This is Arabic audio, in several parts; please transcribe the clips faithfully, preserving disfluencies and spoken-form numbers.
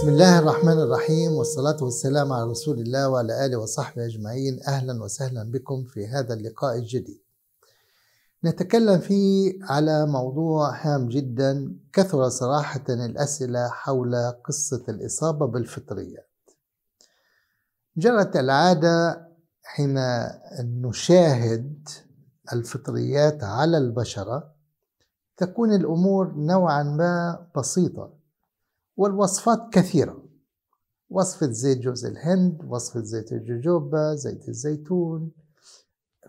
بسم الله الرحمن الرحيم، والصلاة والسلام على رسول الله وعلى آله وصحبه أجمعين. أهلا وسهلا بكم في هذا اللقاء الجديد. نتكلم فيه على موضوع هام جدا، كثر صراحة الأسئلة حول قصة الإصابة بالفطريات. جرت العادة حين نشاهد الفطريات على البشرة تكون الأمور نوعا ما بسيطة والوصفات كثيرة، وصفة زيت جوز الهند، وصفة زيت الجوجوبا، زيت الزيتون،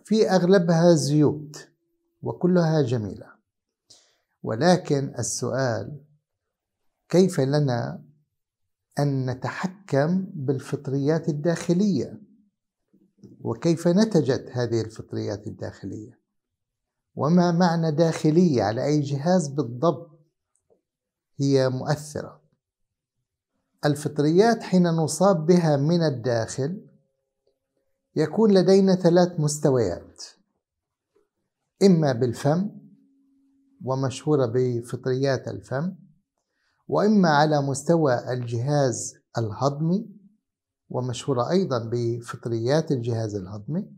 في أغلبها زيوت وكلها جميلة. ولكن السؤال، كيف لنا أن نتحكم بالفطريات الداخلية؟ وكيف نتجت هذه الفطريات الداخلية؟ وما معنى داخلية؟ على أي جهاز بالضبط هي مؤثرة؟ الفطريات حين نصاب بها من الداخل يكون لدينا ثلاث مستويات، إما بالفم ومشهورة بفطريات الفم، وإما على مستوى الجهاز الهضمي ومشهورة أيضا بفطريات الجهاز الهضمي،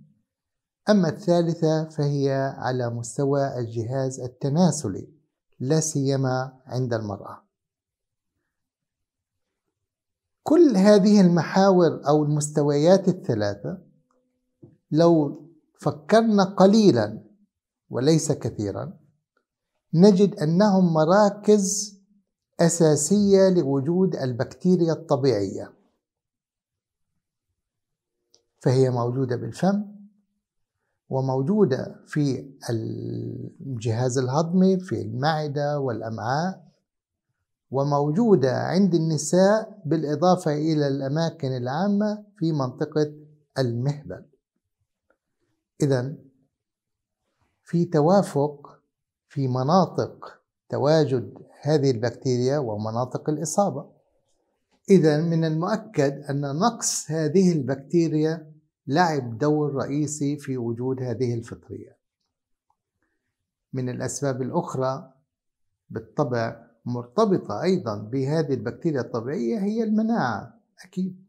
أما الثالثة فهي على مستوى الجهاز التناسلي لا سيما عند المرأة. كل هذه المحاور أو المستويات الثلاثة لو فكرنا قليلا وليس كثيرا نجد أنهم مراكز أساسية لوجود البكتيريا الطبيعية، فهي موجودة بالفم وموجودة في الجهاز الهضمي في المعدة والأمعاء، وموجودة عند النساء بالإضافة إلى الأماكن العامة في منطقة المهبل. إذن في توافق في مناطق تواجد هذه البكتيريا ومناطق الإصابة. إذن من المؤكد أن نقص هذه البكتيريا لعب دور رئيسي في وجود هذه الفطريات. من الأسباب الأخرى بالطبع مرتبطة أيضا بهذه البكتيريا الطبيعية هي المناعة أكيد،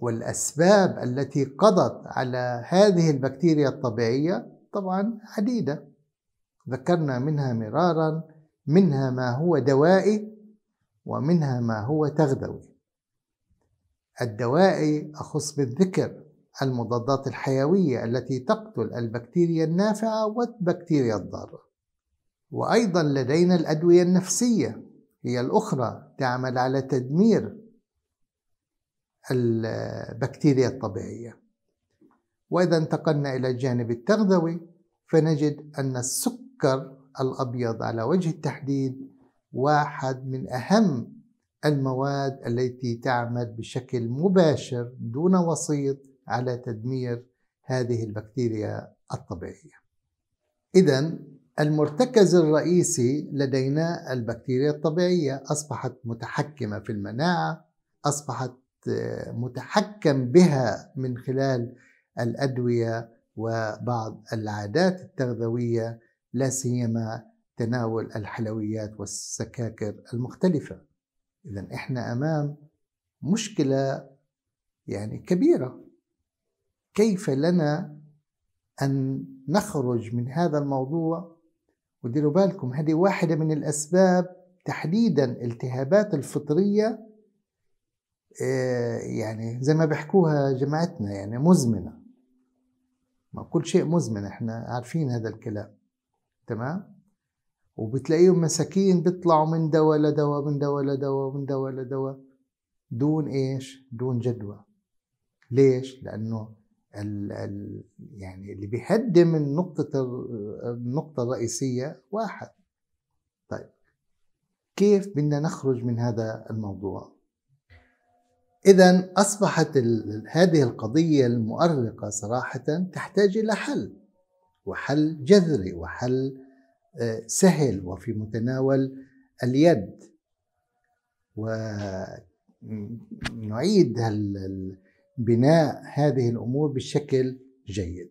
والأسباب التي قضت على هذه البكتيريا الطبيعية طبعا عديدة، ذكرنا منها مرارا، منها ما هو دوائي ومنها ما هو تغذوي. الدوائي أخص بالذكر المضادات الحيوية التي تقتل البكتيريا النافعة والبكتيريا الضارة، وأيضا لدينا الأدوية النفسية هي الأخرى تعمل على تدمير البكتيريا الطبيعية. وإذا انتقلنا إلى الجانب التغذوي فنجد أن السكر الأبيض على وجه التحديد واحد من أهم المواد التي تعمل بشكل مباشر دون وسيط على تدمير هذه البكتيريا الطبيعية. إذن المرتكز الرئيسي لدينا البكتيريا الطبيعية، أصبحت متحكمة في المناعة، أصبحت متحكم بها من خلال الأدوية وبعض العادات التغذوية لا سيما تناول الحلويات والسكاكر المختلفة. إذن إحنا أمام مشكلة يعني كبيرة، كيف لنا أن نخرج من هذا الموضوع؟ وديروا بالكم هذه واحدة من الأسباب، تحديدا التهابات الفطرية يعني زي ما بيحكوها جماعتنا يعني مزمنة، ما كل شيء مزمن، إحنا عارفين هذا الكلام تمام؟ وبتلاقيهم مساكين بيطلعوا من دواء لدواء من دواء لدواء من دواء لدواء دون ايش؟ دون جدوى. ليش؟ لانه ال ال يعني اللي بيهدم النقطة النقطة الرئيسية واحد. طيب كيف بدنا نخرج من هذا الموضوع؟ إذا اصبحت هذه القضية المؤرقة صراحة تحتاج الى حل، وحل جذري، وحل سهل وفي متناول اليد. ونعيد بناء هذه الأمور بشكل جيد.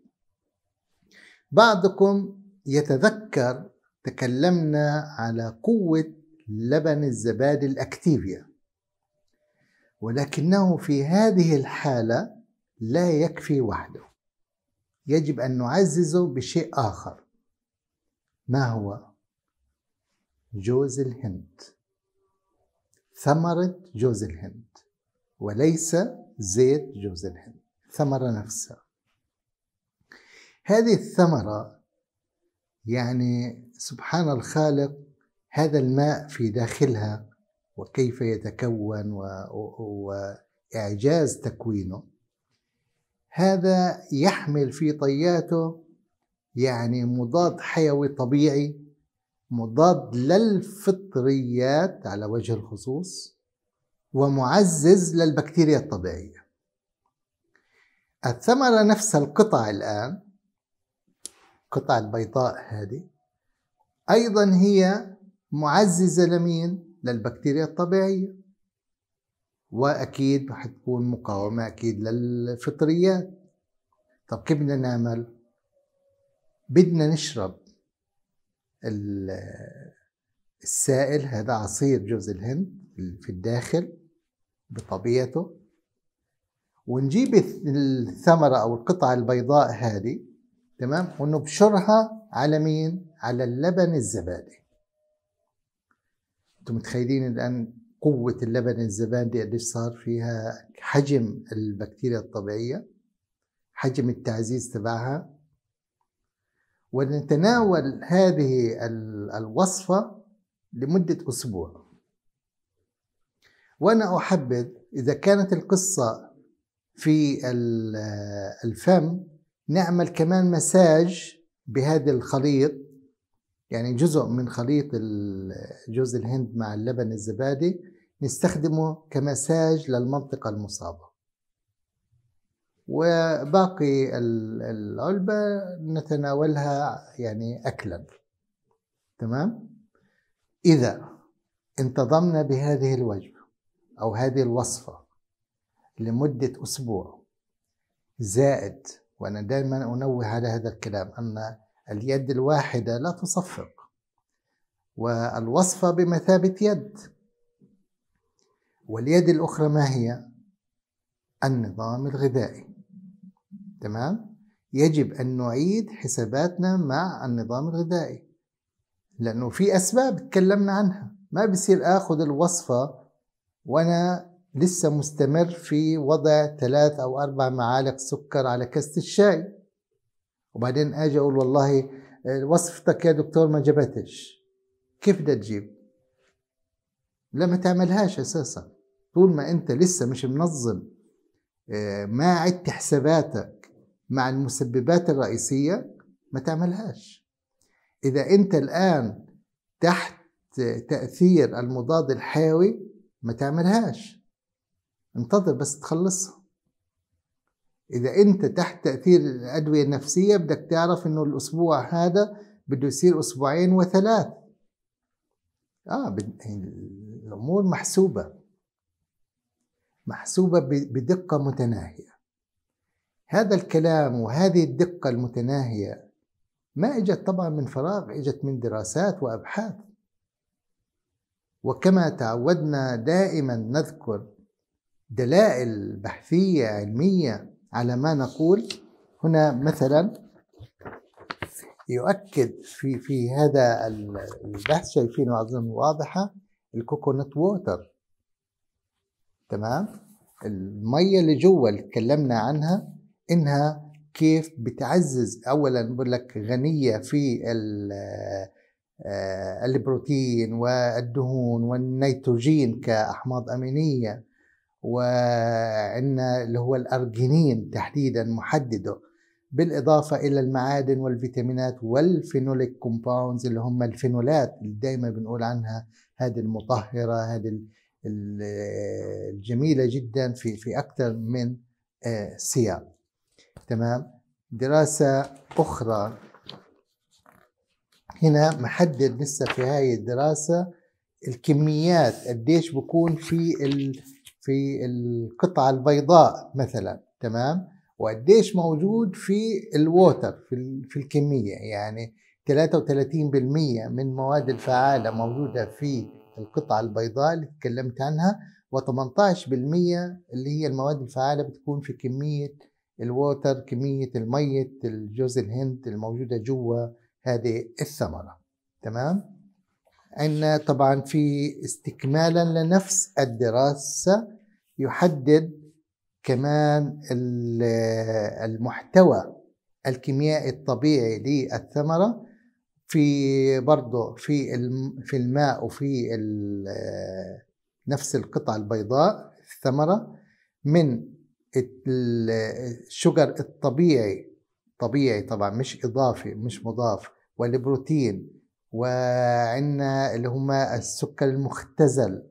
بعضكم يتذكر تكلمنا على قوة لبن الزبادي الأكتيفيا ولكنه في هذه الحالة لا يكفي وحده، يجب أن نعززه بشيء آخر. ما هو؟ جوز الهند، ثمرة جوز الهند، وليس زيت جوز الهند، ثمرة نفسها. هذه الثمرة يعني سبحان الخالق، هذا الماء في داخلها وكيف يتكون وإعجاز تكوينه، هذا يحمل في طياته يعني مضاد حيوي طبيعي، مضاد للفطريات على وجه الخصوص، ومعزز للبكتيريا الطبيعية. الثمرة نفسها، القطع الآن، القطع البيضاء هذه أيضا هي معززة لمين؟ للبكتيريا الطبيعية، وأكيد حتكون مقاومة أكيد للفطريات. طب كيف بدنا نعمل؟ بدنا نشرب السائل هذا، عصير جوز الهند في الداخل بطبيعته، ونجيب الثمرة أو القطعة البيضاء هذه، تمام، ونبشرها على مين؟ على اللبن الزبادي. أنتم متخيلين الآن قوة اللبن الزبادي قديش صار فيها، حجم البكتيريا الطبيعية، حجم التعزيز تبعها. ونتناول هذه الوصفة لمدة أسبوع. وأنا أحبذ إذا كانت القصة في الفم نعمل كمان مساج بهذا الخليط، يعني جزء من خليط جوز الهند مع اللبن الزبادي نستخدمه كمساج للمنطقة المصابة، وباقي العلبة نتناولها يعني أكلا. تمام؟ إذا انتظمنا بهذه الوجبة أو هذه الوصفة لمدة أسبوع زائد، وأنا دائما أنوه على هذا الكلام أن اليد الواحدة لا تصفق، والوصفة بمثابة يد، واليد الأخرى ما هي؟ النظام الغذائي. تمام؟ يجب أن نعيد حساباتنا مع النظام الغذائي، لأنه في أسباب تكلمنا عنها، ما بصير آخذ الوصفة وأنا لسه مستمر في وضع ثلاث أو أربع معالق سكر على كاسة الشاي، وبعدين أجي أقول والله وصفتك يا دكتور ما جبتش. كيف بدها تجيب؟ لا، ما تعملهاش أساسا. طول ما أنت لسه مش منظم، ما عدت حساباتك مع المسببات الرئيسية، ما تعملهاش. إذا أنت الآن تحت تأثير المضاد الحيوي ما تعملهاش، انتظر بس تخلصها. إذا أنت تحت تأثير الأدوية النفسية، بدك تعرف إنه الأسبوع هذا بده يصير أسبوعين وثلاث. آه الأمور محسوبة، محسوبة بدقة متناهية. هذا الكلام وهذه الدقة المتناهية ما إجت طبعا من فراغ، إجت من دراسات وأبحاث. وكما تعودنا دائما نذكر دلائل بحثية علمية على ما نقول. هنا مثلا يؤكد في في هذا البحث، شايفينه أظن واضحة، الكوكونات ووتر، تمام، المية اللي جوا اللي تكلمنا عنها، إنها كيف بتعزز، أولا بقول لك غنية في البروتين والدهون والنيتروجين كأحماض أمينية، وعندنا اللي هو الأرجينين تحديدا محدده، بالإضافة إلى المعادن والفيتامينات والفينوليك كومباوندز اللي هم الفينولات اللي دايما بنقول عنها، هذه المطهرة، هذه الجميلة جدا في في أكثر من سياق. تمام. دراسة أخرى هنا محدد لسه في هاي الدراسة الكميات قديش بكون في ال في القطعة البيضاء مثلا، تمام، وقديش موجود في الووتر في في الكمية، يعني ثلاثة وثلاثين بالمئة من المواد الفعالة موجودة في القطعة البيضاء اللي تكلمت عنها، وثمانية عشر بالمية اللي هي المواد الفعالة بتكون في كمية الووتر، كمية المية الجوز الهند الموجودة جوا هذه الثمرة. تمام؟ عندنا طبعا في استكمالا لنفس الدراسة يحدد كمان المحتوى الكيميائي الطبيعي للثمرة في برضه في في الماء وفي نفس القطعة البيضاء الثمرة من الشجر الطبيعي، طبيعي طبعا مش إضافي مش مضاف، والبروتين، وعندنا اللي هما السكر المختزل،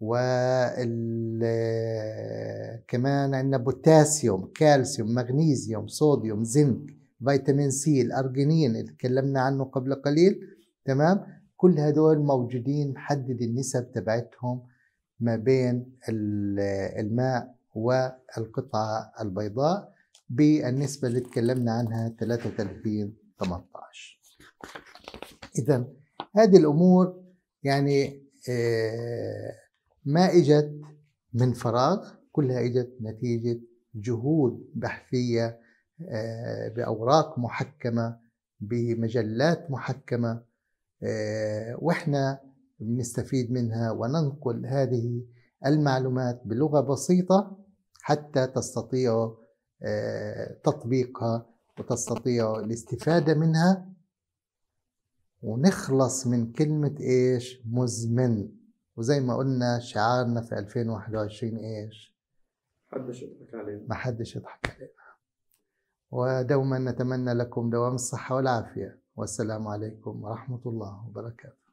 وكمان عندنا بوتاسيوم، كالسيوم، مغنيسيوم، صوديوم، زنك، فيتامين سي، الأرجينين اللي تكلمنا عنه قبل قليل. تمام؟ كل هدول موجودين، محدد النسب تبعتهم ما بين الماء والقطعة البيضاء بالنسبة اللي تكلمنا عنها ثلاثة وثلاثين ثمانية عشر. إذا هذه الأمور يعني ما إجت من فراغ، كلها إجت نتيجة جهود بحثية بأوراق محكمة بمجلات محكمة، وإحنا بنستفيد منها وننقل هذه المعلومات بلغة بسيطة حتى تستطيعوا تطبيقها وتستطيعوا الاستفادة منها، ونخلص من كلمة إيش؟ مزمن. وزي ما قلنا شعارنا في ألفين وواحد وعشرين إيش؟ محدش يضحك علينا، محدش يضحك علينا. ودوما نتمنى لكم دوام الصحة والعافية، والسلام عليكم ورحمة الله وبركاته.